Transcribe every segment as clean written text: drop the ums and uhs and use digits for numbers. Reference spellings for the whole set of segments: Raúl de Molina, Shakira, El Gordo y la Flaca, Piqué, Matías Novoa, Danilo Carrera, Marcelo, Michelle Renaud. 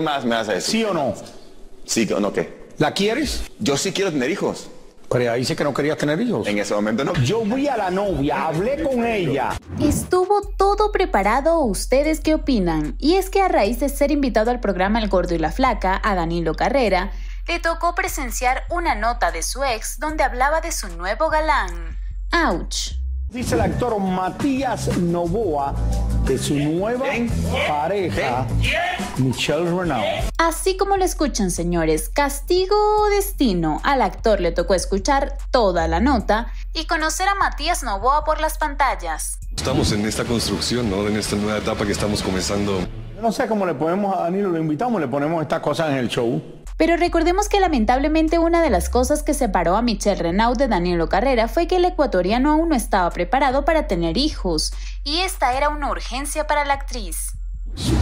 ¿Qué más me vas a decir? ¿Sí o no? Sí o no, ¿qué? ¿La quieres? Yo sí quiero tener hijos. Pero ahí dice que no querías tener hijos. En ese momento no. Yo vi a la novia, hablé con ella. Estuvo todo preparado, ¿ustedes qué opinan? Y es que a raíz de ser invitado al programa El Gordo y la Flaca, a Danilo Carrera, le tocó presenciar una nota de su ex donde hablaba de su nuevo galán. ¡Auch! Dice el actor Matías Novoa de su nueva pareja, Michelle Renaud. Así como lo escuchan, señores, castigo o destino, al actor le tocó escuchar toda la nota y conocer a Matías Novoa por las pantallas. Estamos en esta construcción, ¿no? En esta nueva etapa que estamos comenzando. No sé cómo le ponemos a Danilo, lo invitamos, le ponemos estas cosas en el show. Pero recordemos que lamentablemente una de las cosas que separó a Michelle Renaud de Danilo Carrera fue que el ecuatoriano aún no estaba preparado para tener hijos, y esta era una urgencia para la actriz.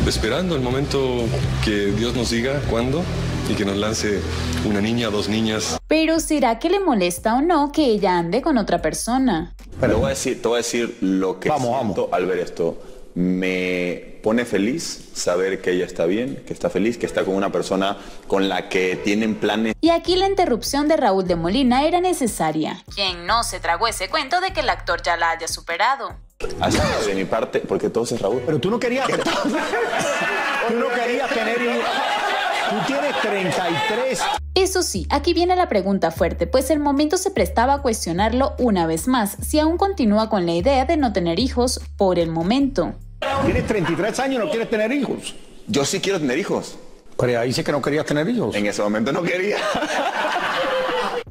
Esperando el momento que Dios nos diga cuándo y que nos lance una niña, dos niñas. Pero ¿será que le molesta o no que ella ande con otra persona? Te voy a decir, lo que siento al ver esto. Me pone feliz saber que ella está bien, que está feliz, que está con una persona con la que tienen planes. Y aquí la interrupción de Raúl de Molina era necesaria, quien no se tragó ese cuento de que el actor ya la haya superado. Así que de mi parte, porque todo es Raúl. Pero tú no querías... tú no querías tener... Tú tienes 33. Eso sí, aquí viene la pregunta fuerte, pues el momento se prestaba a cuestionarlo una vez más, si aún continúa con la idea de no tener hijos por el momento. Tienes 33 años, no quieres tener hijos. Yo sí quiero tener hijos. Pero ahí dice que no querías tener hijos. En ese momento no quería.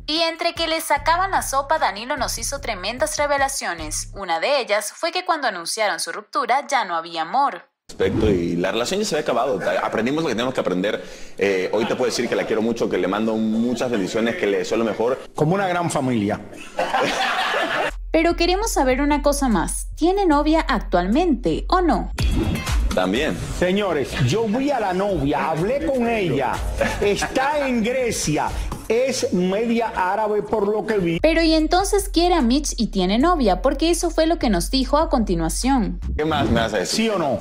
Y entre que le sacaban la sopa, Danilo nos hizo tremendas revelaciones. Una de ellas fue que cuando anunciaron su ruptura ya no había amor. Y la relación ya se había acabado, aprendimos lo que tenemos que aprender. Hoy te puedo decir que la quiero mucho, que le mando muchas bendiciones, que le deseo lo mejor. Como una gran familia. Pero queremos saber una cosa más, ¿tiene novia actualmente o no? También. Señores, yo vi a la novia, hablé con ella, está en Grecia, es media árabe por lo que vi. Pero y entonces quiere a Mitch y tiene novia, porque eso fue lo que nos dijo a continuación. ¿Qué más me vas a decir? ¿Sí o no?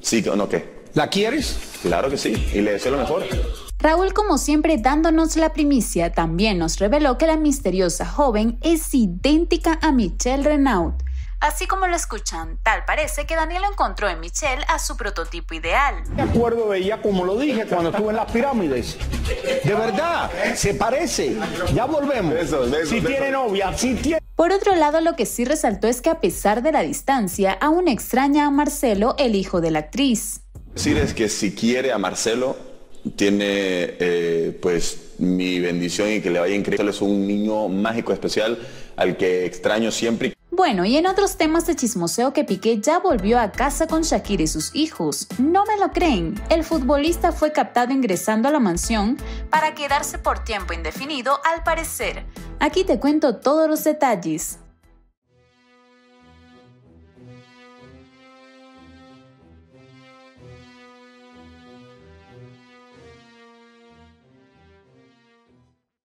¿Sí o no qué? ¿La quieres? Claro que sí, y le deseo lo mejor. Raúl, como siempre, dándonos la primicia, también nos reveló que la misteriosa joven es idéntica a Michelle Renaud. Así como lo escuchan, tal parece que Danilo encontró en Michelle a su prototipo ideal. Me acuerdo de ella, como lo dije, cuando estuve en las pirámides. De verdad, se parece. Ya volvemos. Si tiene novia, si tiene... Por otro lado, lo que sí resaltó es que a pesar de la distancia, aún extraña a Marcelo, el hijo de la actriz. Decir es que si quiere a Marcelo, tiene pues mi bendición y que le vaya increíble. Es un niño mágico, especial, al que extraño siempre. Bueno, y en otros temas de chismoseo, que Piqué ya volvió a casa con Shakira y sus hijos. No me lo creen, el futbolista fue captado ingresando a la mansión para quedarse por tiempo indefinido al parecer. Aquí te cuento todos los detalles.